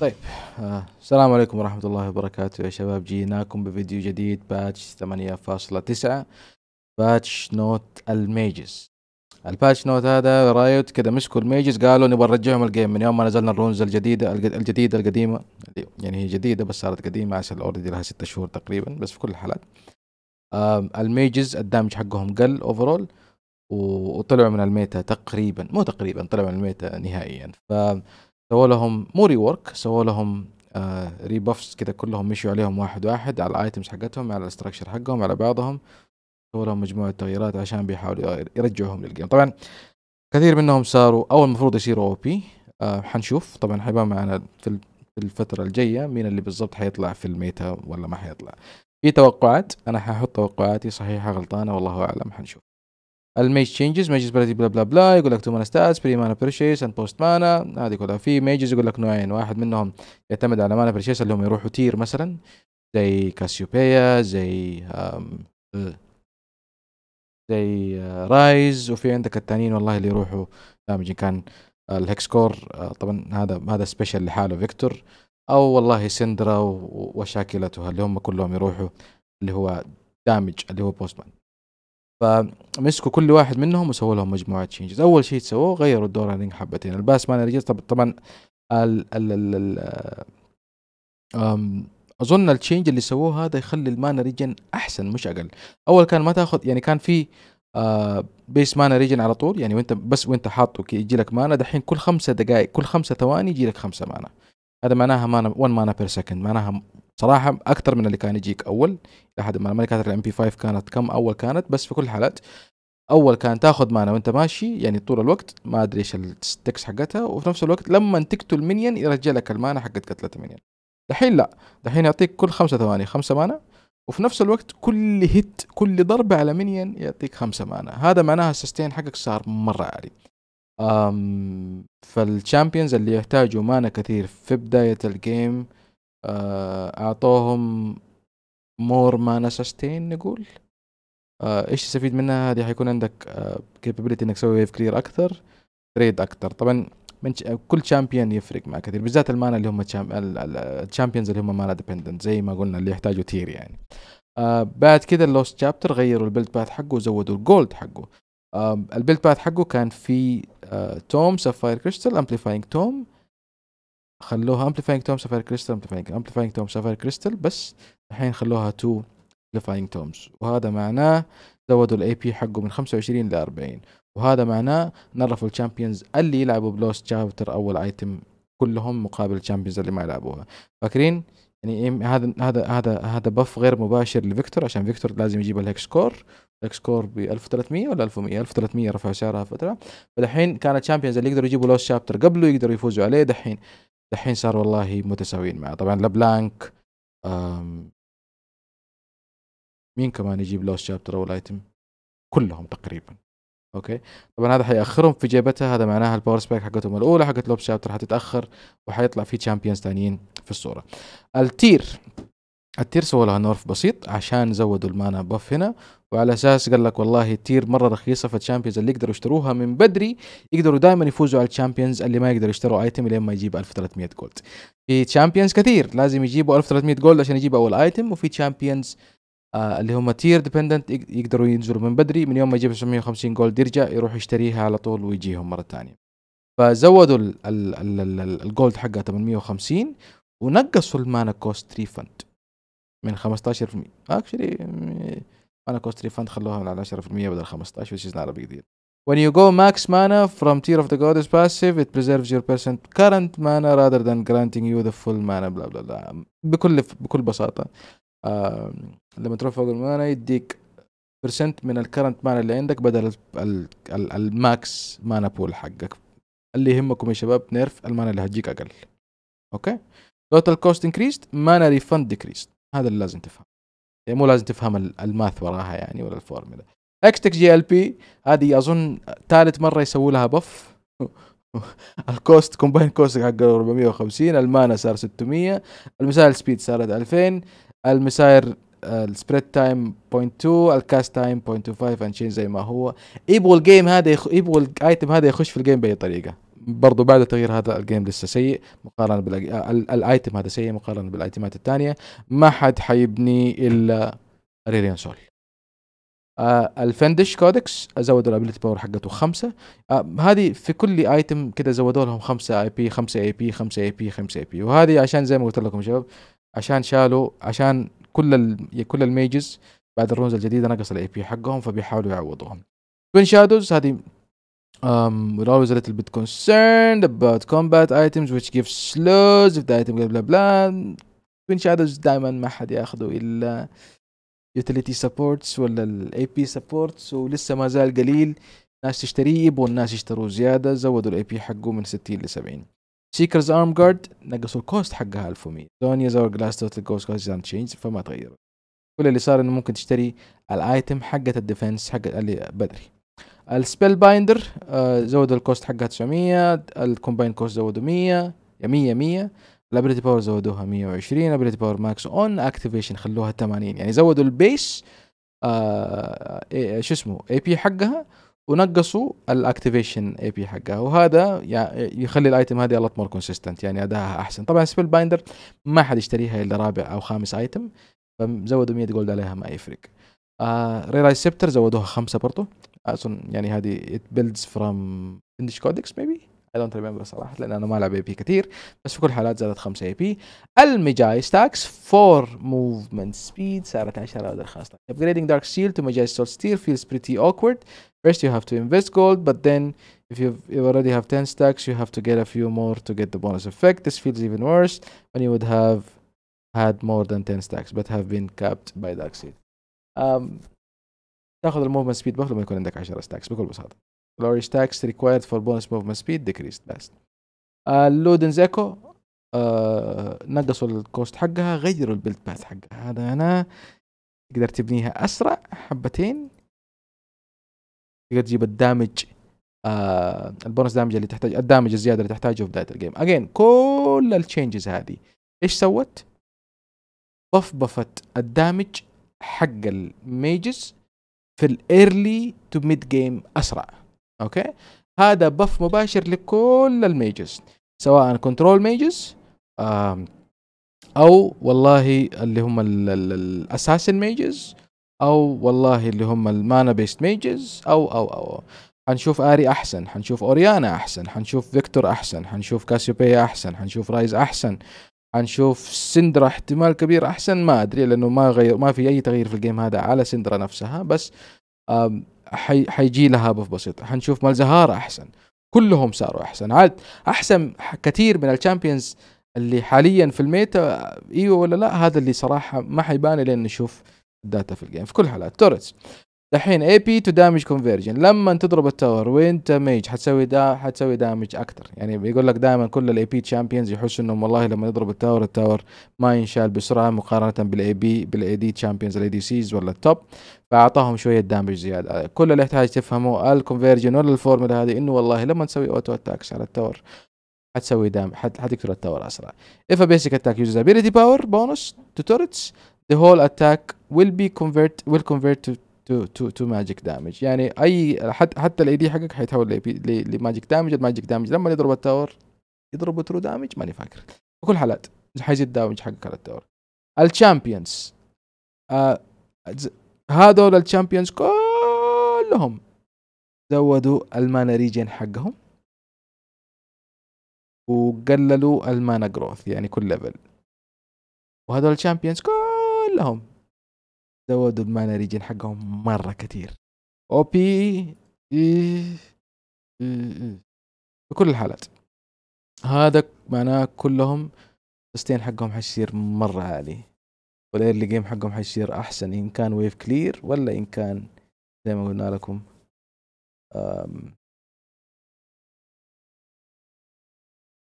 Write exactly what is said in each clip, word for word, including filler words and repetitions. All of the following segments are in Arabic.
طيب آه. السلام عليكم ورحمة الله وبركاته يا شباب. جيناكم بفيديو جديد باتش ثمانية فاصلة تسعة، باتش نوت الميجز. الباتش نوت هذا رايوت كده مسكوا الميجز قالوا نبغى نرجعهم الجيم. من يوم ما نزلنا الرونز الجديدة الجديدة القديمة، يعني هي جديدة بس صارت قديمة عشان اوريدي لها ستة شهور تقريبا، بس في كل الحالات آه الميجز الدامج حقهم قل اوفرول، وطلعوا من الميتا تقريبا، مو تقريبا طلعوا من الميتا نهائيا. ف سووا لهم مو ريورك، سووا لهم آه ريبافس كده كلهم، مشوا عليهم واحد واحد على الايتمز حقتهم، على الاستراكشر حقهم، على بعضهم، سووا لهم مجموعه تغييرات عشان بيحاولوا يرجعوهم للجيم. طبعا كثير منهم صاروا او المفروض يصيروا او بي، آه حنشوف طبعا حيبقى معنا في الفتره الجايه مين اللي بالضبط حيطلع في الميتا ولا ما حيطلع. في توقعات، انا ححط توقعاتي صحيحه غلطانه والله اعلم، حنشوف. الميج تشينجز، ميجز بلا بلا بلا بلا، يقول لك تو مانا ستاتس، بري مانا برشيس اند بوست مانا، هذه كلها. في ميجز يقول لك نوعين، واحد منهم يعتمد على مانا برشيس اللي هم يروحوا تير مثلا زي كاسيوبيا، زي زي رايز، وفي عندك التانيين والله اللي يروحوا دامج، كان الهيكس كور طبعا هذا هذا سبيشال لحاله فيكتور، او والله سندرا وشاكلتها اللي هم كلهم يروحوا اللي هو دامج اللي هو بوست مان. فمسكوا كل واحد منهم وسووا لهم مجموعه تشينجز. اول شيء سووه غيروا الدور رننج حبتين، الباس مان ريجز طبعا ال ال ال اظن التشينج اللي سووه هذا يخلي المانا ريجن احسن مش اقل. اول كان ما تاخذ، يعني كان في آه بيس مانا ريجن على طول، يعني وانت بس وانت حاطه يجي لك مانا. دحين كل خمسة دقائق كل خمسة ثواني يجي لك خمسة مانا، هذا معناها مانا واحد مانا بير سكند، معناها صراحة أكثر من اللي كان يجيك أول لحد ما ما كانت الام بي خمسة كانت كم أول كانت. بس في كل الحالات أول كان تاخذ مانا وأنت ماشي يعني طول الوقت، ما أدري إيش الستكس حقتها، وفي نفس الوقت لما تقتل مينيون يرجع لك المانا حقت قتلة مينيون. دحين لا، دحين يعطيك كل خمسة ثواني خمسة مانا، وفي نفس الوقت كل هيت كل ضربة على مينيون يعطيك خمسة مانا. هذا معناها السستين حقك صار مرة عالي. أم فالشامبيونز اللي يحتاجوا مانا كثير في بداية الجيم اعطوهم مور مانا سستين نقول. أه ايش تستفيد منها؟ هذه حيكون عندك كابابيلتي انك تسوي ويف كلير اكثر، تريد اكثر. طبعا من كل شامبيون يفرق مع كثير، بالذات المانا اللي هم الشامبيونز اللي هم مانا ديبندنت زي ما قلنا اللي يحتاجوا تير يعني. أه بعد كذا اللوست شابتر غيروا البيلد باث حقه وزودوا الجولد حقه. أه البيلد باث حقه كان في أه توم سافاير كريستال امبليفاينج توم، خلوها امبليفاينج توم سافاير كريستال امبليفاينج امبليفاينج توم سافاير كريستال بس، الحين خلوها تو امبليفاينج تومز. وهذا معناه زودوا الاي بي حقه من خمسة وعشرين ل أربعين، وهذا معناه نرفوا الشامبيونز اللي يلعبوا بلوست شابتر اول ايتم كلهم مقابل الشامبيونز اللي ما يلعبوها. فاكرين يعني هذا هذا هذا هذا بف غير مباشر لفيكتور، عشان فيكتور لازم يجيب الهيكس كور، الهيكس كور ب ألف وثلاثمية ولا ألف ومية، ألف وثلاثمية رفعوا سعرها فتره. فدحين كانت الشامبيونز اللي يقدروا يجيبوا لوست شابتر قبله يقدروا يفوزوا عليه، دحين دحين صار والله متساويين معه. طبعا لبلانك أم مين كمان يجيب لوست شابتر اول ايتم كلهم تقريبا. اوكي طبعا هذا حيأخرهم في جيبتها، هذا معناها الباور سبايك حقتهم الاولى حقت لوست شابتر حتتاخر، وحيطلع في تشامبيونز ثانيين في الصوره. التير التير سووا لها نورف بسيط عشان زودوا المانا بف هنا، وعلى اساس قال لك والله التير مره رخيصه، فالشامبيونز اللي يقدروا يشتروها من بدري يقدروا دائما يفوزوا على الشامبيونز اللي ما يقدروا يشتروا ايتم لين ما يجيب ألف وثلاثمية جولد. في تشامبيونز كثير لازم يجيبوا ألف وثلاثمية جولد عشان يجيبوا اول ايتم، وفي تشامبيونز آه اللي هم تير ديبندنت يقدروا ينزلوا من بدري، من يوم ما يجيب سبعمية وخمسين جولد يرجع يروح يشتريها على طول ويجيهم مره ثانيه. فزودوا الجولد حقها ثمانمية وخمسين، ونقصوا المانا كوست ريفند من خمسة عشر بالمية. اكشلي مانا كوست ريفند خلوها على عشرة بالمية بدل خمسة عشر، which is not a big deal. When you go max mana from tier of the goddess passive, it preserves your percent current mana rather than granting you the full mana بلا بلا بلا. بكل بكل بساطة آه لما تروح فوق المانا يديك برسنت من الكرنت مانا اللي عندك بدل الماكس مانا بول حقك. اللي يهمكم يا شباب نيرف المانا اللي هتجيك اقل. اوكي؟ total cost increased mana refund decreased. هذا اللي لازم تفهم، يعني مو لازم تفهم الماث وراها يعني ولا الفورمولا. اكستك جي ال بي هذه اظن ثالث مره يسووا لها بف. الكوست كومباين كوست حقه أربعمية وخمسين، المانا صار ستمية، المسائل سبيد صارت ألفين، المسائل السبريد تايم صفر فاصلة اثنين، الكاست تايم صفر فاصلة خمسة وعشرين زي ما هو. يبغوا الجيم هذا يخ... يبغوا الايتم هذا يخش في الجيم باي طريقه، برضو بعد تغيير هذا الجيم لسه سيء مقارنه بالايتم، هذا سيء مقارنه بالايتمات الثانيه. ما حد حيبني الا اريليان سول. آه الفندش كودكس زودوا الابيلتي باور حقته خمسة. آه هذه في كل ايتم كده زودوا لهم خمسة اي بي خمسة اي بي خمسة اي بي خمسة اي بي، وهذه عشان زي ما قلت لكم شباب عشان شالوا عشان كل ال... كل الميجز بعد الرونز الجديده نقص الاي بي حقهم فبيحاولوا يعوضوهم. توين شادوز هذه Um, we're always a little bit concerned about combat items which give slows if the item blah blah blah. Twin Shadows دائما ما حد ياخذوا الا utility supports ولا ال إيه بي supports، ولسه ما زال قليل ناس تشتريه، يبغوا الناس يشتروا زياده. زودوا ال إيه بي حقه من ستين ل سبعين. Seekers Armguard نقصوا الكوست حقها ألف ومية. Don't use our glass total cost because it's unchanged، فما تغير. كل اللي صار انه ممكن تشتري الايتم حقه الديفنس حق اللي بدري. السبيل بايندر آه زودوا الكوست حقها تسعمية، الكومباين كوست زودوا مية مية مية، الابيلتي باور زودوها مية وعشرين، ابيلتي باور ماكس اون اكتيفيشن خلوها ثمانين، يعني زودوا البيس آه إيه شو اسمه اي بي حقها ونقصوا الاكتيفيشن اي بي حقها، وهذا يعني يخلي الايتم هذه الوت مور كونسيستنت، يعني اداها احسن. طبعا السبيل بايندر ما حد يشتريها الا رابع او خامس ايتم، فزودوا مية جولد عليها ما يفرق. آه ريلايز سيبتر زودوها خمسة برضه اظن، يعني هذه it builds from Finnish codex maybe I don't remember صراحه لان انا ما العب اي بي كثير، بس في كل حالات زادت خمسة اي بي. المجاي ستاكس أربعة movement speed صارت عشرة ودرخاص. upgrading dark seal to Majai Soul Steer feels pretty awkward. First you have to invest gold but then if you already have ten stacks you have to get a few more to get the bonus effect. This feels even worse when you would have had more than ten stacks but have been capped by dark seal. um, تاخذ الموفمنت سبيد باف لما يكون عندك عشرة ستاكس بكل بساطه. لوري ستاكس ريكوايرد فور بونس موفمنت سبيد ديكريست لاست. اللودن زيكو آه نقصوا الكوست حقها، غيروا البيلد باث حقها، هذا هنا تقدر تبنيها اسرع حبتين، تقدر تجيب الدامج آه البونس دامج اللي تحتاج الدامج الزياده اللي تحتاجه في بدايه الجيم. اجين كل التشينجز هذه ايش سوت؟ بفبفت الدامج حق الميجز في الايرلي تو ميد جيم اسرع. اوكي هذا بف مباشر لكل الميجز سواء كنترول ميجز او والله اللي هم الاساسن ميجز او والله اللي هم المانا بيست ميجز او او او حنشوف آري احسن، حنشوف اوريانا احسن، حنشوف فيكتور احسن، حنشوف كاسيوبيا احسن، حنشوف رايز احسن، حنشوف سندرا احتمال كبير احسن، ما ادري لانه ما غير ما في اي تغيير في الجيم هذا على سندرا نفسها، بس حي حيجي لها بف بسيط. حنشوف مالزهارة احسن، كلهم صاروا احسن، عاد احسن كثير من الشامبيونز اللي حاليا في الميتا. ايوه ولا لا؟ هذا اللي صراحه ما حيبان لين نشوف الداتا في الجيم. في كل حالات تورتس دحين اي بي تو دامج كونفيرجن، لما تضرب التاور وانت ميج حتسوي دا حتسوي دامج اكثر. يعني بيقول لك دائما كل الاي بي تشامبيونز يحسوا انهم والله لما يضرب التاور التاور ما ينشال بسرعه مقارنه بالاي بي بالاي دي تشامبيونز الاي دي سيز ولا التوب، فاعطاهم شويه دامج زياده. كل اللي يحتاج تفهمه الكونفيرجن ولا الفورمولا هذه، انه والله لما تسوي اوتو اتاكس على التاور حتسوي دامج حتقتل التاور اسرع. اف بيسك اتاك يوزز ابيلتي باور بونس تو تورتس ذا هول اتاك ويل بي كونفيرت ويل كونفيرت تو تو تو تو ماجيك دامج، يعني اي حتى حتى الاي دي حقك حيتحول لماجيك دامج. الماجيك دامج لما يضرب التاور يضربه ترو دامج، ماني فاكر. بكل حالات حيزيد دامج حقك على التاور. الشامبيونز آه هذول الشامبيونز كلهم زودوا المانا ريجن حقهم وقللوا المانا جروث يعني كل ليفل، وهذول الشامبيونز كلهم زودوا المانا ريجن حقهم مرة كثير. او بي بكل الحالات هذا معناه كلهم الستين حقهم حيصير مرة عالي، والايرلي جيم حقهم حيصير احسن ان كان ويف كلير ولا ان كان زي ما قلنا لكم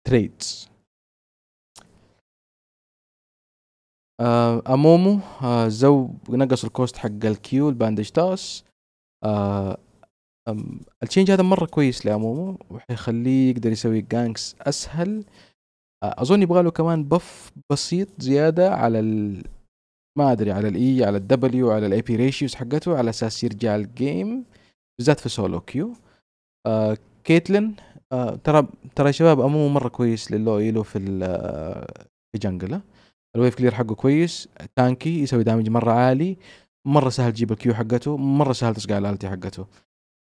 تريدز. آه، امومو آه، زو نقص الكوست حق الكيو الباندج تاس. آه، التشينج هذا مره كويس لامومو وحيخليه يقدر يسوي جانكس اسهل. آه، اظن يبغى له كمان بف بسيط زياده على ال... ما ادري على الاي على الدبليو على الاي بي ريشيوز حقته على اساس يرجع الجيم بالذات في سولو كيو. آه، كيتلين آه ترى ترى يا شباب امومو مره كويس للو يلو في في جنجله. الويف كلير حقه كويس، تانكي، يسوي دامج مره عالي، مره سهل تجيب الكيو حقته، مره سهل تسقع الالتي حقته.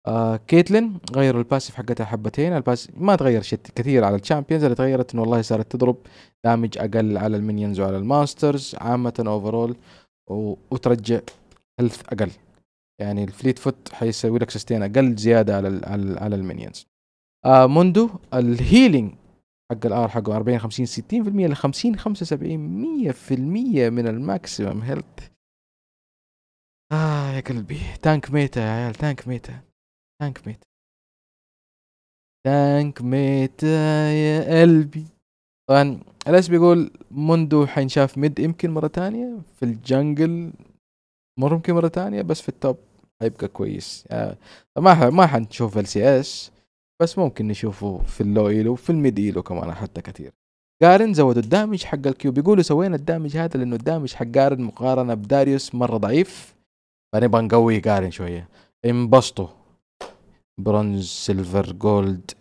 آه كيتلين غيروا الباسيف حقتها حبتين، الباس ما تغير شيء كثير على الشامبيونز، اللي تغيرت انه والله صارت تضرب دامج اقل على المينيونز وعلى الماسترز عامه اوفرول، وترجع هيلث اقل. يعني الفليت فوت حيسوي لك سستين اقل زياده على ال على, ال على المينيونز. آه موندو الهيلينج حق الار حقه أربعين خمسين ستين بالمية ل خمسين خمسة وسبعين مية بالمية من الماكسيمم هيلث. اه يا قلبي، تانك ميتا يا عيال، تانك ميتا تانك ميتا تانك ميتا يا قلبي. طبعا الاس بيقول موندو حينشاف ميد يمكن مرة تانية في الجنجل، مر يمكن مرة تانية، بس في التوب حيبقى كويس. آه ما ما حنشوف ال سي اس، بس ممكن نشوفه في اللو ايلو، في الميد ايلو كمان حتى كثير. جارن زودوا الدامج حق الكيو، بيقولوا سوينا الدامج هذا لانه الدامج حق جارن مقارنة بداريوس مرة ضعيف، فنبغى نقوي جارن شوية. انبسطوا، برونز، سيلفر، جولد،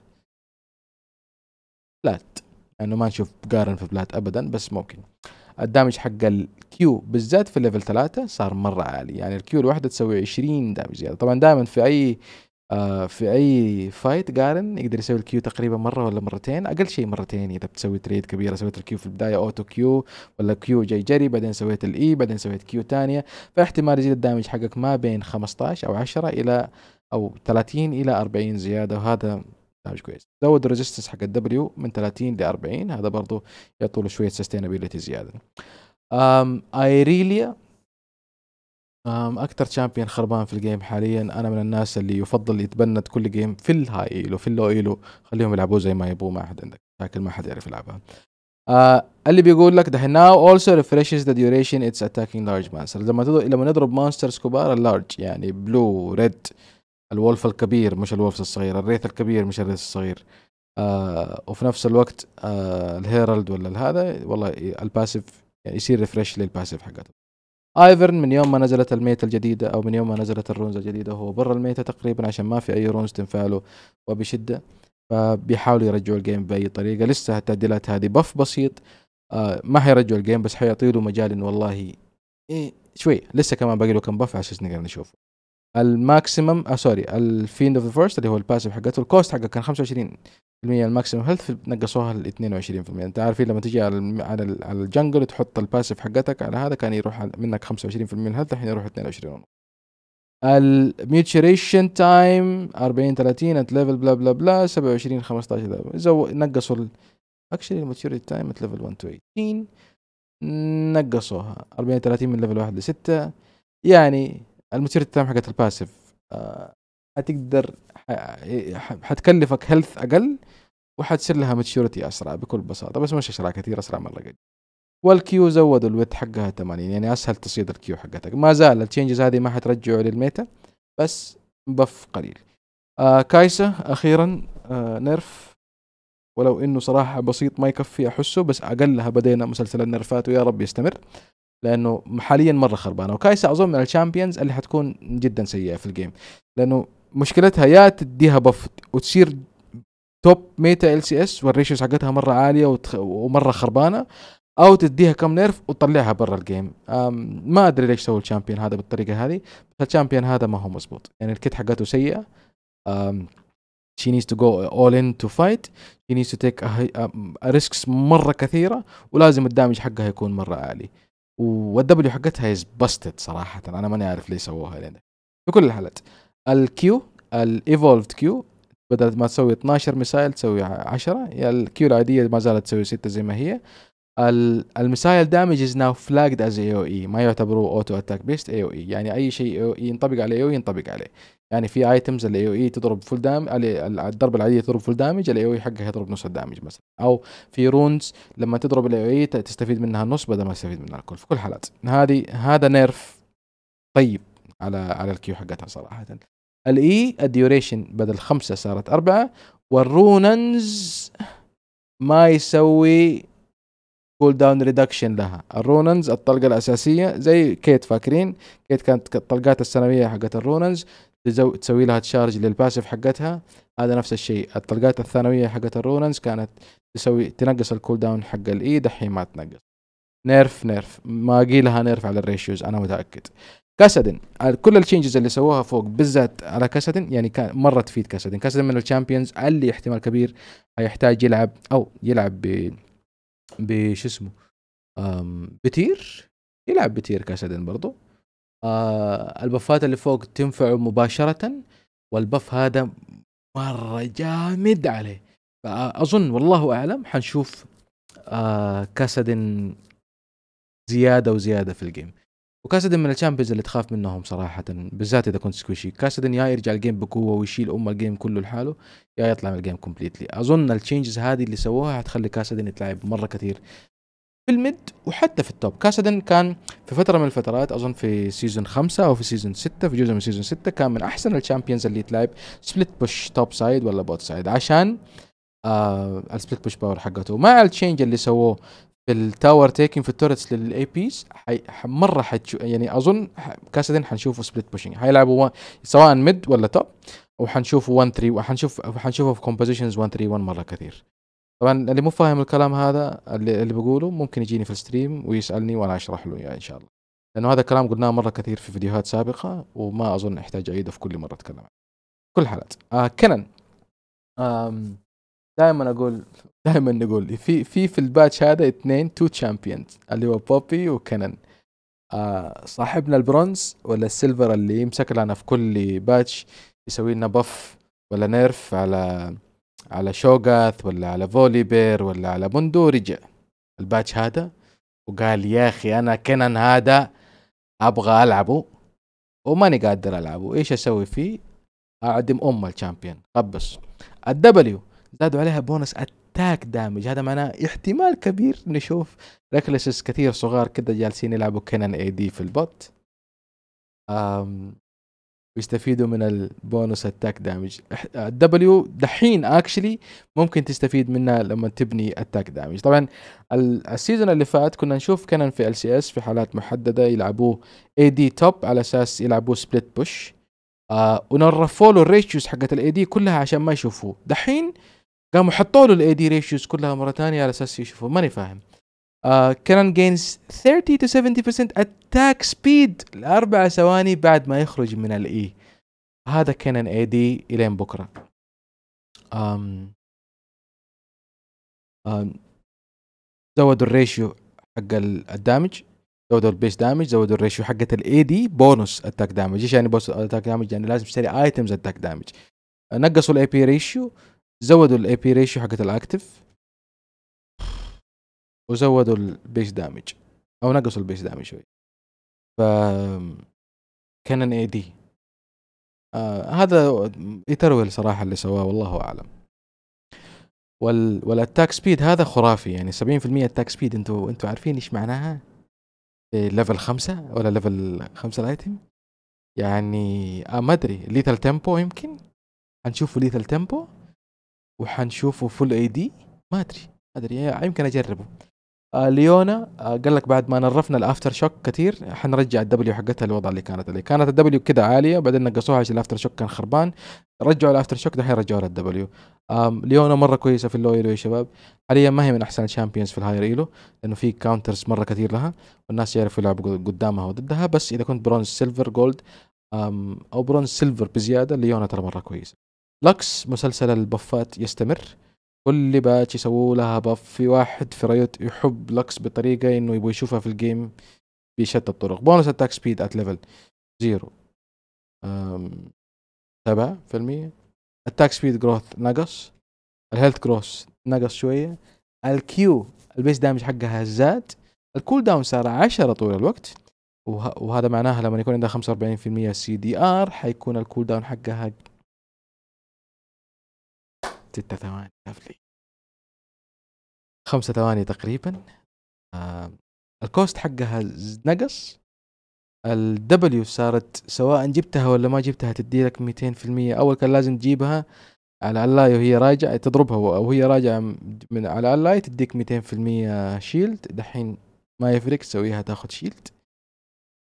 بلات، لانه يعني ما نشوف جارن في بلات ابدا، بس ممكن الدامج حق الكيو بالذات في الليفل ثلاثة صار مرة عالي، يعني الكيو الواحدة تسوي عشرين دامج زيادة. طبعا دائما في اي آه في اي فايت جارن يقدر يسوي الكيو تقريبا مره ولا مرتين، اقل شيء مرتين اذا بتسوي تريد كبيره. سويت الكيو في البدايه اوتو كيو، ولا كيو جاي جري، بعدين سويت الاي، بعدين سويت كيو ثانيه، فاحتمال يزيد الدامج حقك ما بين خمسطعش او عشرة الى او ثلاثين الى أربعين زياده، وهذا دامج كويس. زود الريزستنس حق الدبليو من ثلاثين ل أربعين، هذا برضه يعطوا له شويه سستينابيلتي زياده. ام ايريليا أكتر شامبيون خربان في الجيم حاليا. أنا من الناس اللي يفضل يتبند كل جيم في الهاي إيلو، في اللو إيلو خليهم يلعبوه زي ما يبغوا، ما حد عندك مشاكل، ما حد يعرف يلعبها. آه اللي بيقول لك دحين now also refreshes the duration it's attacking large monsters. لما لما نضرب مونسترز كبار اللارج، يعني بلو، ريد، الولف الكبير مش الولف الصغير، الريث الكبير مش الريث الصغير، آه وفي نفس الوقت آه الهيرالد ولا هذا، والله الباسيف يعني يصير ريفرش للباسيف حقته. ايفرن من يوم ما نزلت الميتا الجديدة او من يوم ما نزلت الرونز الجديدة هو برا الميتا تقريبا، عشان ما في اي رونز تنفعله وبشدة، فبيحاولوا يرجعوا الجيم باي طريقة. لسه التعديلات هذه بف بسيط، آه ما حيرجعوا الجيم، بس حيعطيله مجال انه والله إيه شوي لسه كمان باقي له كم بف عشان نقدر نشوفه. الماكسيمم آه سوري الفيند اوف ذا فيرست اللي هو الباسيف حقته، الكوست حقه كان خمسة وعشرين بالمية الماكسيمم هيلث، نقصوها ل اثنين وعشرين بالمية. انت عارفين لما تجي على على على الجنجل تحط الباسيف حقتك على هذا، كان يروح منك خمسة وعشرين بالمية هيلث، الحين يروح اثنين وعشرين ونص. الميوتشريشن تايم أربعين ثلاثين ات ليفل بلا بلا بلا سبعة وعشرين خمسطعش، زو نقصوا ال اكشلي الميوتشريشن تايم ات ليفل واحد تو ايتين، نقصوها أربعين ثلاثين من ليفل واحد ل ستة، يعني الميوتشريشن تايم حقت الباسيف آه هتقدر حتكلفك هيلث اقل، وحتصير لها ماتشورتي اسرع بكل بساطه، بس مش اسرع كثير، اسرع مره قد. والكيو زودوا الويت حقها ثمانين، يعني اسهل تصيد الكيو حقتك. ما زال التشينجز هذه ما حترجعوا للميتا، بس بف قليل. آه كايسا اخيرا آه نرف، ولو انه صراحه بسيط ما يكفي احسه، بس اقلها بدينا مسلسل النرفات، ويا رب يستمر لانه حاليا مره خربانه. وكايسا اظن من الشامبيونز اللي حتكون جدا سيئه في الجيم، لانه مشكلتها يا تديها بف وتصير توب ميتا ال سي اس والريشيوز حقتها مره عاليه وتخ... ومره خربانه، او تديها كم نيرف وتطلعها برا الجيم. أم... ما ادري ليش سووا الشامبيون هذا بالطريقه هذه، بس الشامبيون هذا ما هو مزبوط، يعني الكيت حقته سيئه. أم... she needs to go all in to fight, she needs to take a... a risks مره كثيره، ولازم الدامج حقها يكون مره عالي، والدبليو حقتها is busted صراحه، انا ماني عارف ليه سووها لين في كل الحالات. الكيو الايفولفد كيو بدأت ما تسوي اثناشر مسايل تسوي عشرة، الكيو العادية ما زالت تسوي ستة زي ما هي. المسايل دامج از ناو فلاجد از اي او اي، ما يعتبروه اوتو اتاك بيست، اي او اي يعني اي شيء اي او اي ينطبق على اي او اي ينطبق عليه. يعني في ايتمز الاي او اي تضرب فول دامج، الضربة العادية تضرب فول دامج، الاي او اي حقها يضرب نص الدامج مثلا، او في رونز لما تضرب الاي او اي تستفيد منها النص بدل ما تستفيد منها الكل. في كل حالات هذه هذا نيرف طيب على على الكيو حقتها صراحة. الاي الديوريشن بدل خمسة صارت أربعة، والروننز ما يسوي كول داون ريدكشن لها. الروننز الطلقة الأساسية زي كيت، فاكرين كيت كانت الطلقات السنوية حقت الروننز تزو... تسوي لها تشارج للباسف حقتها. هذا نفس الشيء. الطلقات الثانويه حقت الروننز كانت تسوي تنقص الكول داون حق الاي، دحين ما تنقص. نيرف نيرف ما لها نيرف على الريشيوز انا متاكد. كاسدن كل التشينجز اللي سووها فوق بالذات على كاسدن يعني كان مره تفيد كاسدن. كاسدن من الشامبيونز اللي احتمال كبير هيحتاج يلعب او يلعب ب بش اسمه بتير، يلعب بتير كاسدن برضو. آه البفات اللي فوق تنفعه مباشرة، والبف هذا مرة جامد عليه. فأظن والله أعلم حنشوف آه كاسدن زيادة وزيادة في الجيم. وكاسدن من الشامبيونز اللي تخاف منهم صراحة، بالذات إذا كنت سكويشي. كاسدن يا يرجع الجيم بقوة ويشيل أم الجيم كله لحاله، يا يطلع من الجيم كومبليتلي. أظن التشينجز هذه اللي سووها هتخلي كاسدن يتلعب مرة كثير في الميد وحتى في التوب. كاسدن كان في فترة من الفترات أظن في سيزون خمسة أو في سيزون ستة، في جزء من سيزون ستة، كان من أحسن الشامبيونز اللي يتلعب سبليت بوش توب سايد ولا بوت سايد، عشان آه السبليت بوش باور حقته. مع التشينج اللي سووه في التاور تيكين في التورتس للاي بيز مرة حتشو يعني أظن كاسدن حنشوفه سبليت بوشينج، حيلعبوا سواء ميد ولا توب، وحنشوفه واحد ثلاثة وحنشوف حنشوفه في كومبوزيشنز واحد ثلاثة واحد مرة كثير. طبعا اللي مو فاهم الكلام هذا اللي, اللي بقوله ممكن يجيني في الستريم ويسالني وانا اشرح له اياه ان شاء الله، لانه هذا كلام قلناه مره كثير في فيديوهات سابقه وما اظن احتاج اعيده في كل مره اتكلم عنه. كل حالات آه كانن دائما اقول دائما نقول في في في الباتش هذا اثنين تو تشامبيونز اللي هو بوبي وكانن. آه صاحبنا البرونز ولا السيلفر اللي يمسك لنا في كل باتش يسوي لنا بف ولا نيرف على على شوغاث ولا على فوليبير ولا على موندو، رجع الباتش هذا وقال يا اخي انا كانن هذا ابغى العبه وماني قادر العبه، ايش اسوي فيه؟ اعدم ام الشامبيون قبص. الدبليو زادوا عليها بونس اتاك دامج، هذا معناه احتمال كبير نشوف ركلسس كثير صغار كده جالسين يلعبوا كانن اي دي في البوت أم ويستفيدوا من البونس اتاك دامج. الدبليو دحين اكشلي ممكن تستفيد منها لما تبني اتاك دامج. طبعا السيزون اللي فات كنا نشوف كانن في ال سي اس في حالات محدده يلعبوه اي دي توب على اساس يلعبوه سبليت بوش، آه ونرفوا له الريشيوز حقت الاي دي كلها عشان ما يشوفوه. دحين قاموا حطوا له الاي دي ريشيوز كلها مره ثانيه على اساس يشوفوه، ماني فاهم. Uh, Cannon gains thirty to seventy percent attack speed لأربع ثواني بعد ما يخرج من الإي. هذا Cannon إيه دي إلين بكرة. أم أم زودوا الريشيو حق الدامج، زودوا البيس دامج، زودوا الريشيو حقة الإي دي بونس أتاك دامج. إيش يعني بونس أتاك دامج؟ يعني لازم تشتري آيتمز أتاك دامج. نقصوا الإي بي ريشيو، زودوا الإي بي ريشيو حقة الأكتف، وزودوا البيس دامج او نقصوا البيس دامج شوي. ف كانن اي دي آه هذا يترول صراحه اللي سواه والله اعلم. وال والاتاك سبيد هذا خرافي، يعني سبعين بالمية اتاك سبيد. انتوا انتوا عارفين ايش معناها إيه ليفل خمسة ولا ليفل خمسة الايتم؟ يعني آه ما ادري. ليثل تيمبو يمكن حنشوفه، ليثل تيمبو وحنشوفه فول اي دي، ما ادري ما ادري يمكن اجربه. آه ليونا آه قال لك بعد ما نرفنا الافتر شوك كثير حنرجع الدبليو حقتها للوضع اللي كانت عليه. كانت الدبليو كده عاليه بعدين نقصوها عشان الافتر شوك كان خربان، رجعوا الافتر شوك دحين رجعوا لها الدبليو. آه ليونا مره كويسه في اللويلو يا شباب. حاليا ما هي من احسن الشامبيونز في الهاير ايلو لانه في كاونترز مره كثير لها والناس يعرفوا يلعبوا قدامها وضدها، بس اذا كنت برونز سيلفر جولد او برونز سيلفر بزياده ليونا ترى مره كويسه. لكس مسلسل البفات يستمر، كل باتش يسووا لها باف. في واحد في ريوت يحب لكس بطريقه انه يبغى يشوفها في الجيم بشتى الطرق. بونس اتاك سبيد ات ليفل زيرو سبعة في المية، اتاك سبيد جروث نقص، الهيلث جروث نقص شويه، الكيو البيس دامج حقها زاد، الكول داون صار عشرة طول الوقت، وه وهذا معناها لما يكون عندها خمسة وأربعين بالمية سي دي ار حيكون الكول داون حقها ستة ثواني لي خمسة ثواني تقريبا. آه الكوست حقها نقص، الدبليو صارت سواء جبتها ولا ما جبتها تديلك مئتين بالمية. أول كان لازم تجيبها على اللاي وهي راجعة تضربها أو هي راجعة من على اللاي تديك مئتين بالمية شيلد، دحين ما يفرق تسويها تاخد شيلد.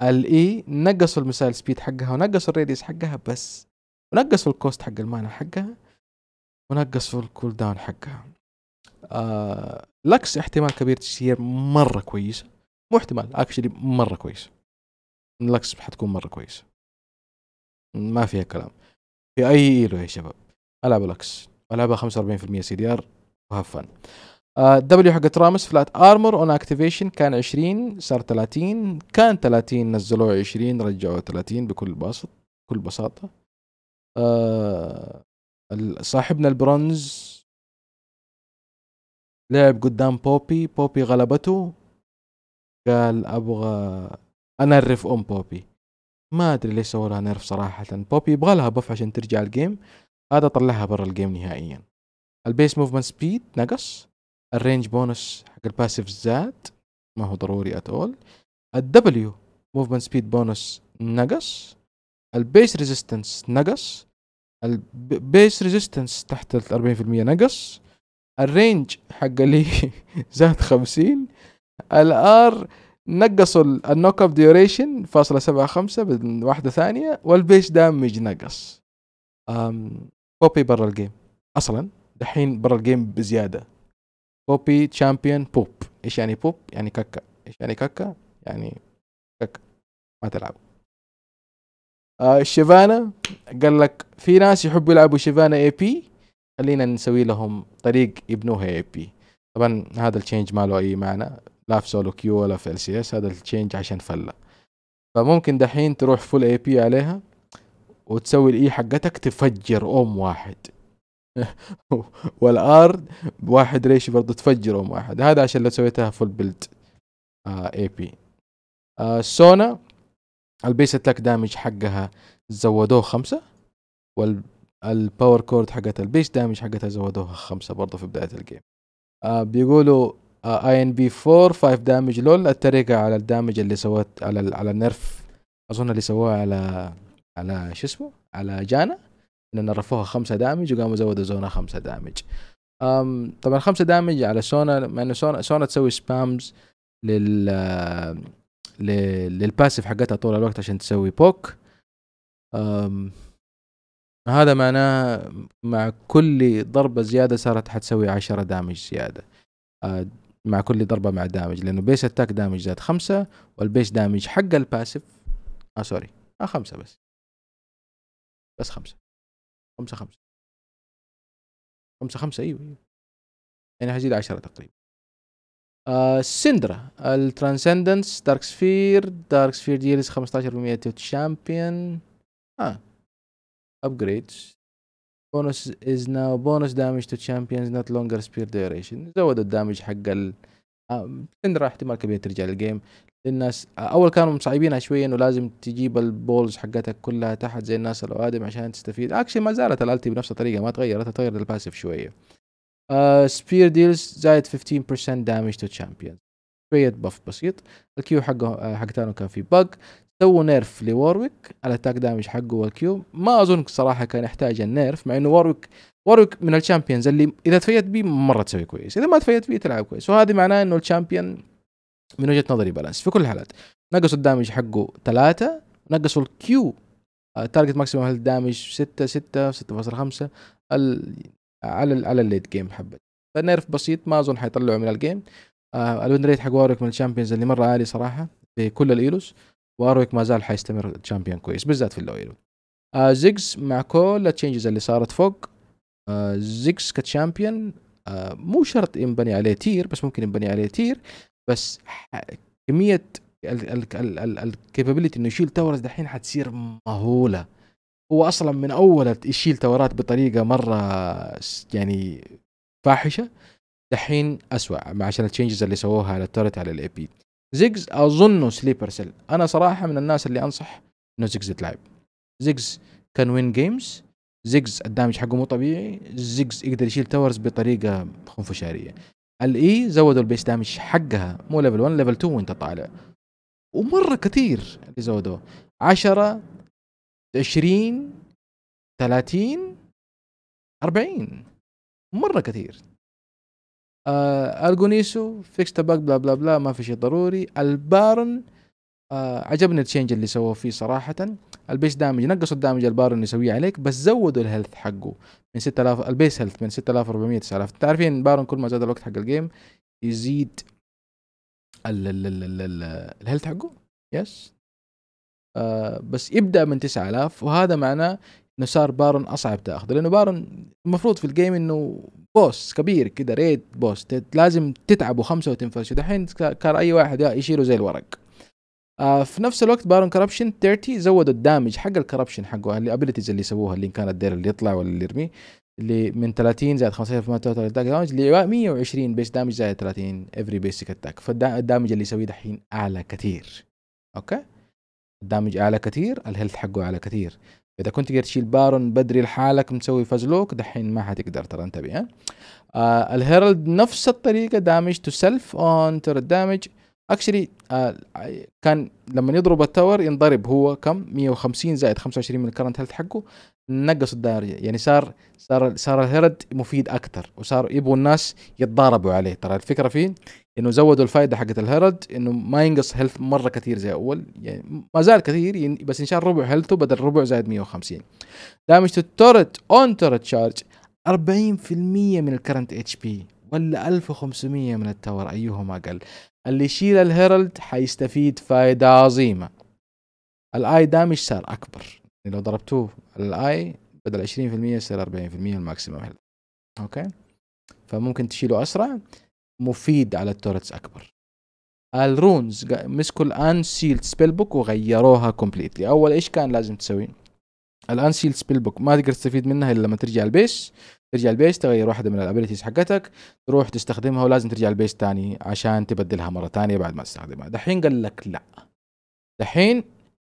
الإي نقصوا المسائل سبيد حقها ونقصوا الراديس حقها، بس ونقصوا الكوست حق المانا حقها ونقصوا الكول داون حقها. آه لكس احتمال كبير تصير مره كويسه، مو احتمال اكشلي مره كويسه. لكس حتكون مره كويسه ما فيها كلام في اي له يا شباب. العب لكس، العبها خمسة وأربعين بالمية سي دي ار وهفن. آه دبليو حقت رامس فلات ارمر اون اكتيفيشن كان عشرين صار ثلاثين، كان ثلاثين نزلوه عشرين رجعوه ثلاثين بكل بساطه بكل بساطه. آه صاحبنا البرونز لعب قدام بوبي، بوبي غلبته قال ابغى انرف ام بوبي، ما ادري ليش سووا لها نرف صراحه. بوبي يبغى لها بف عشان ترجع الجيم، هذا طلعها برا الجيم نهائيا. البيس موفمنت سبيد نقص، الرينج بونس حق الباسيف زاد ما هو ضروري ات اول، الدبليو موفمنت سبيد بونس نقص، البيس ريزيستنس نقص، البيس ريزيستنس تحت ال أربعين بالمية نقص، الرينج حق اللي زاد خمسين، الار نقصوا النوك اوف ديوريشن فاصلة سبعة خمسة بواحدة ثانية، والبيس دامج نقص. بوبي برا الجيم اصلا، دحين برا الجيم بزيادة. بوبي تشامبيون بوب، ايش يعني بوب؟ يعني ككة، ايش يعني ككة؟ يعني ككة ما تلعب. آه شيفانا قال لك في ناس يحبوا يلعبوا شيفانا اي بي، خلينا نسوي لهم طريق يبنوها اي بي. طبعا هذا التشينج ما له اي معنى، لا في سولو كيو ولا في ال سي اس، هذا التشينج عشان فله. فممكن دحين تروح فول اي بي عليها وتسوي الاي حقتك تفجر ام واحد والار واحد ريش برضه تفجر ام واحد، هذا عشان لو سويتها فول بيلد آه اي بي. آه سونا البيس اتاك دامج حقها زودوه خمسة، وال الباور كورد حقت البيس دامج حقتها زودوها خمسة برضه في بداية الجيم. آه بيقولوا اي ان بي أربعة خمسة دامج لول، التريقة على الدامج اللي سوت على على النرف اظن اللي سووها على على شو اسمه على جانا، ان نرفوها خمسة دامج وقاموا زودوا زونا خمسة دامج. آم طبعا خمسة دامج على سونا، مع انه سونا سونا تسوي سبامز لل للباسيف حقتها طول الوقت عشان تسوي بوك. آم هذا معناه مع كل ضربة زيادة صارت حتسوي عشرة دامج زيادة. آه مع كل ضربة مع دامج، لأنه بيس اتاك دامج زاد خمسة، والبيس دامج حق الباسيف آه سوري آه خمسة بس بس خمسة خمسة خمسة خمسة خمسة أيوه، يعني حزيد عشرة تقريبا. آه سندرا الترانسندنس دارك سفير، دارك سفير ديلز خمستاشر بالمية تو تشامبيون. آه upgrades bonus is now bonus damage to champions not longer spear duration. زودوا الدامج حق ال سندرا احتمال كبير ترجع للجيم. الناس اول كانوا مصعبينها شويه انه لازم تجيب البولز حقتك كلها تحت زي الناس الاوادم عشان تستفيد، اكشلي ما زالت الالتي بنفس الطريقه ما تغيرت، تغير الباسيف شويه. سبير ديلز زايد خمستاشر بالمية دامج تو champions، شويه بف بسيط. الكيو حقه حق تانو كان في بق، سووا نيرف لوورويك الاتاك دامج حقه والكيو، ما اظن صراحه كان يحتاج النيرف، مع انه وورويك وورويك من الشامبيونز اللي اذا تفيت بيه مره تسوي كويس، اذا ما تفيت بيه تلعب كويس، وهذه معناه انه الشامبيون من وجهه نظري بالانس في كل الحالات. نقصوا الدامج حقه ثلاثة، نقصوا الكيو تارجت ماكسيموم هيلث دامج ستة ستة ستة فاصلة خمسة على على الليت جيم حبه، فنيرف بسيط ما اظن حيطلعوا من الجيم. آه الوين ريت حق وورويك من الشامبيونز اللي مره عالي صراحه في كل الايلوس، وارويك ما زال حيستمر تشامبيون كويس بالذات في اللويلو. آه زيجز مع كل التشينجز اللي صارت فوق، آه زيجز كتشامبيون آه مو شرط ينبني عليه تير، بس ممكن ينبني عليه تير، بس كمية الكابابيلتي انه يشيل تورز دحين حتصير مهولة. هو اصلا من اول يشيل تورات بطريقة مرة يعني فاحشة، دحين اسوأ عشان التشينجز اللي سووها على التورت على الاي بي. زيجز اظنه سليبر سيل، انا صراحه من الناس اللي انصح انه زيجز يتلعب. زيجز كان وين جيمز، زيجز الدامج حقه مو طبيعي، زيجز يقدر يشيل تاورز بطريقه خنفشاريه. الاي زودوا البيس دامج حقها مو ليفل واحد ليفل اثنين وانت طالع، ومره كثير اللي زودوه عشرة عشرين ثلاثين أربعين مره كثير. الجونيسو فيكس تباك بلا بلا بلا ما في شيء ضروري. البارون آه عجبني التشينج اللي سووه فيه صراحة. البيس دامج نقصوا الدامج البارون اللي يسويه عليك، بس زودوا الهيلث حقه من ستة آلاف، البيس هيلث من ستة آلاف وأربعمية تسعة آلاف. تعرفين بارون كل ما زاد الوقت حق الجيم يزيد الهيلث حقه. يس آه بس يبدأ من تسعة آلاف، وهذا معناه انه صار بارون اصعب تاخذه، لانه بارون المفروض في الجيم انه بوس كبير كده، ريد بوس لازم تتعبوا خمسه وتنفرشوا. دحين كان اي واحد يشيله زي الورق. آه في نفس الوقت بارون كربشن ثلاثين زودوا الدامج حق الكربشن حقه، الابيلتيز اللي سووها اللي كانت دير اللي يطلع ولا اللي يرمي، اللي من ثلاثين زائد خمسة عشر بالمية دامج ل مية وعشرين بيس دامج زائد ثلاثين افري بيسك اتاك. فالدامج اللي يسويه دحين اعلى كثير. اوكي الدامج اعلى كثير، الهيلث حقه اعلى كثير. إذا كنت تقدر تشيل بارون بدري لحالك مسوي فزلوك، دحين ما حتقدر ترى، انتبه. ها آه الهيرالد نفس الطريقة، دامج تو سيلف اون تور دامج. اكشلي آه كان لما يضرب التاور ينضرب هو كم؟ مية وخمسين زائد خمسة وعشرين من الكرنت هيلث حقه، نقص الدارجة. يعني صار صار صار الهيرالد مفيد أكثر، وصار يبغوا الناس يتضاربوا عليه. ترى الفكرة فيه إنه زودوا الفائدة حقت الهيرالد، إنه ما ينقص هيلث مرة كثير زي أول، يعني ما زال كثير بس إن شاء الله ربع هيلثه بدل ربع زائد مية وخمسين. دامج التورت أون تورت شارج أربعين بالمية من الكرنت اتش بي ولا ألف وخمسمية من التاور، أيهما أقل؟ اللي يشيل الهيرالد حيستفيد فائدة عظيمة. الآي دامج صار أكبر، يعني لو ضربتوه الاي بدل عشرين بالمية يصير أربعين بالمية الماكسيمم هيلث. اوكي فممكن تشيله اسرع، مفيد على التورتس اكبر. الرونز مسكوا الانسيلد سبيل بوك وغيروها كومبليتلي. اول ايش كان لازم تسوي؟ الانسيلد سبيل بوك ما تقدر تستفيد منها الا لما ترجع البيس، ترجع البيس تغير واحده من الابيلتيز حقتك تروح تستخدمها، ولازم ترجع البيس ثاني عشان تبدلها مره ثانيه بعد ما تستخدمها. دحين قال لك لا، دحين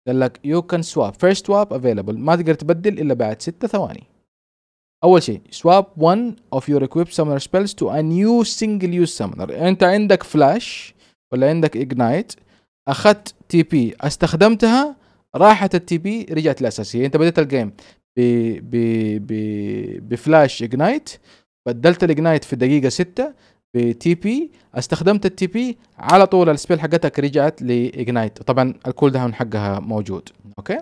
قال لك يو كان سواب فيرست سواب افيلبل، ما تقدر تبدل الا بعد ستة ثواني. اول شيء سواب one of your equipped summoner spells to a new single use summoner. انت عندك فلاش ولا عندك اجنايت، اخذت تي بي استخدمتها، راحت التي بي رجعت الاساسيه. انت بديت الجيم ب ب ب بفلاش اجنايت، بدلت الاجنايت في الدقيقه ستة بتي بي، استخدمت التي بي على طول السبيل حقتك رجعت لاجنايت، طبعا الكول داون حقها موجود. اوكي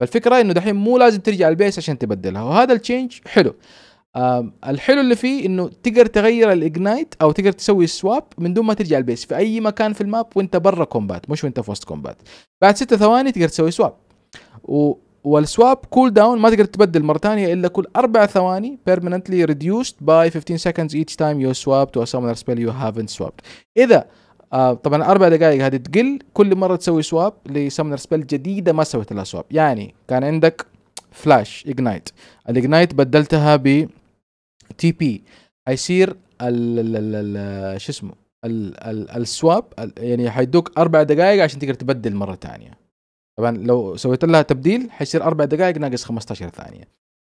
فالفكره انه دحين مو لازم ترجع البيس عشان تبدلها، وهذا التشينج حلو. الحلو اللي فيه انه تقدر تغير الاجنايت او تقدر تسوي سواب من دون ما ترجع البيس في اي مكان في الماب وانت برا كومبات، مش وانت في وسط كومبات. بعد ستة ثواني تقدر تسوي سواب، و والسواب كول داون ما تقدر تبدل مره ثانيه الا كل اربع ثواني permanently reduced by fifteen seconds each time you swap to a summoner spell you haven't swapped. اذا آه طبعا اربع دقائق هذه تقل كل مره تسوي سواب لسمنر سبيل جديده ما سويت لها سواب. يعني كان عندك فلاش اجنايت، الاجنايت بدلتها ب تي بي، حيصير ال شو اسمه السواب، يعني حيدوك اربع دقائق عشان تقدر تبدل مره ثانيه. طبعا لو سويت لها تبديل حيصير أربع دقائق ناقص خمسة عشر ثانيه.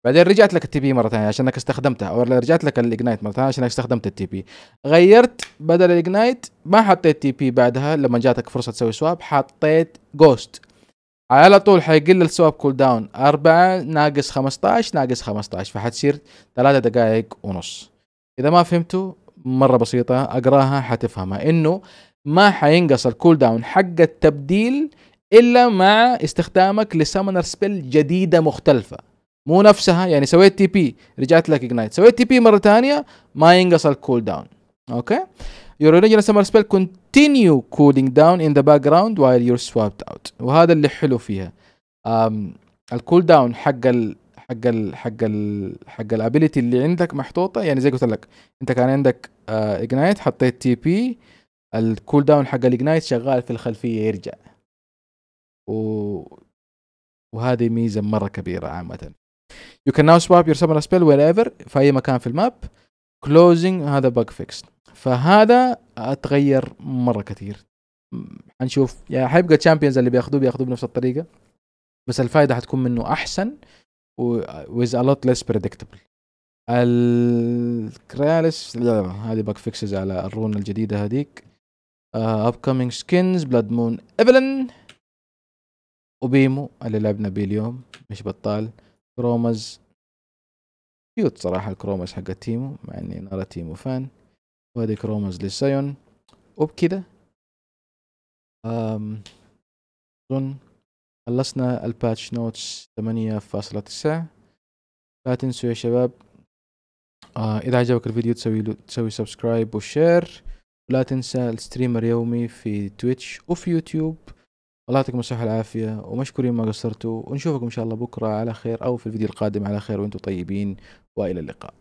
بعدين رجعت لك التي بي مره ثانيه عشانك استخدمتها، او رجعت لك الاجنايت مره ثانيه عشانك استخدمت التي بي. غيرت بدل الاجنايت ما حطيت تي بي، بعدها لما جاتك فرصه تسوي سواب حطيت جوست، على طول حيقل السواب كول داون أربعة ناقص خمسة عشر ناقص خمسة عشر، فحتصير ثلاث دقائق ونص. اذا ما فهمتوا مره بسيطه اقراها حتفهمها، انه ما حينقص الكول داون حق التبديل الا مع استخدامك لسامنر سبيل جديده مختلفه مو نفسها. يعني سويت تي بي رجعت لك اجنايت، سويت تي بي مره ثانيه ما ينقص الكول داون. اوكي your original summoner spell continue cooling down in the background while you're swapped out. وهذا اللي حلو فيها، الكول داون حق ال حق ال حق ال حق الابيلتي اللي عندك محطوطه. يعني زي قلت لك انت كان عندك اجنايت حطيت تي بي، الكول داون حق الاجنايت شغال في الخلفيه يرجع، و وهذه ميزة مرة كبيرة عامة. You can now swap your summoner spell wherever، في أي مكان في الماب. Closing هذا bug fix. فهذا اتغير مرة كثير. حنشوف يعني حيبقى champions اللي بياخذوه بياخذوه بنفس الطريقة، بس الفائدة حتكون منه أحسن و with a lot less predictable. الكراليس لا لا هذه bug fixes على الرون الجديدة هذيك. Uh, upcoming skins Blade Moon Evelyn وبيمو اللي لعبنا بيه اليوم مش بطال. كرومز كيوت صراحة، الكرومز حق تيمو مع اني نرى تيمو فان. وهذه كرومز للسيون. وبكذا أظن خلصنا الباتش نوتس ثمانية فاصلة تسعة. لا تنسوا يا شباب آه إذا عجبك الفيديو تسوي تسوي سبسكرايب وشير، ولا تنسى الستريمر يومي في تويتش وفي يوتيوب. الله يعطيكم الصحة والعافية ومشكورين ما قصرتوا، ونشوفكم إن شاء الله بكرة على خير أو في الفيديو القادم على خير، وأنتم طيبين وإلى اللقاء.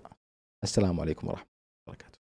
السلام عليكم ورحمة الله وبركاته.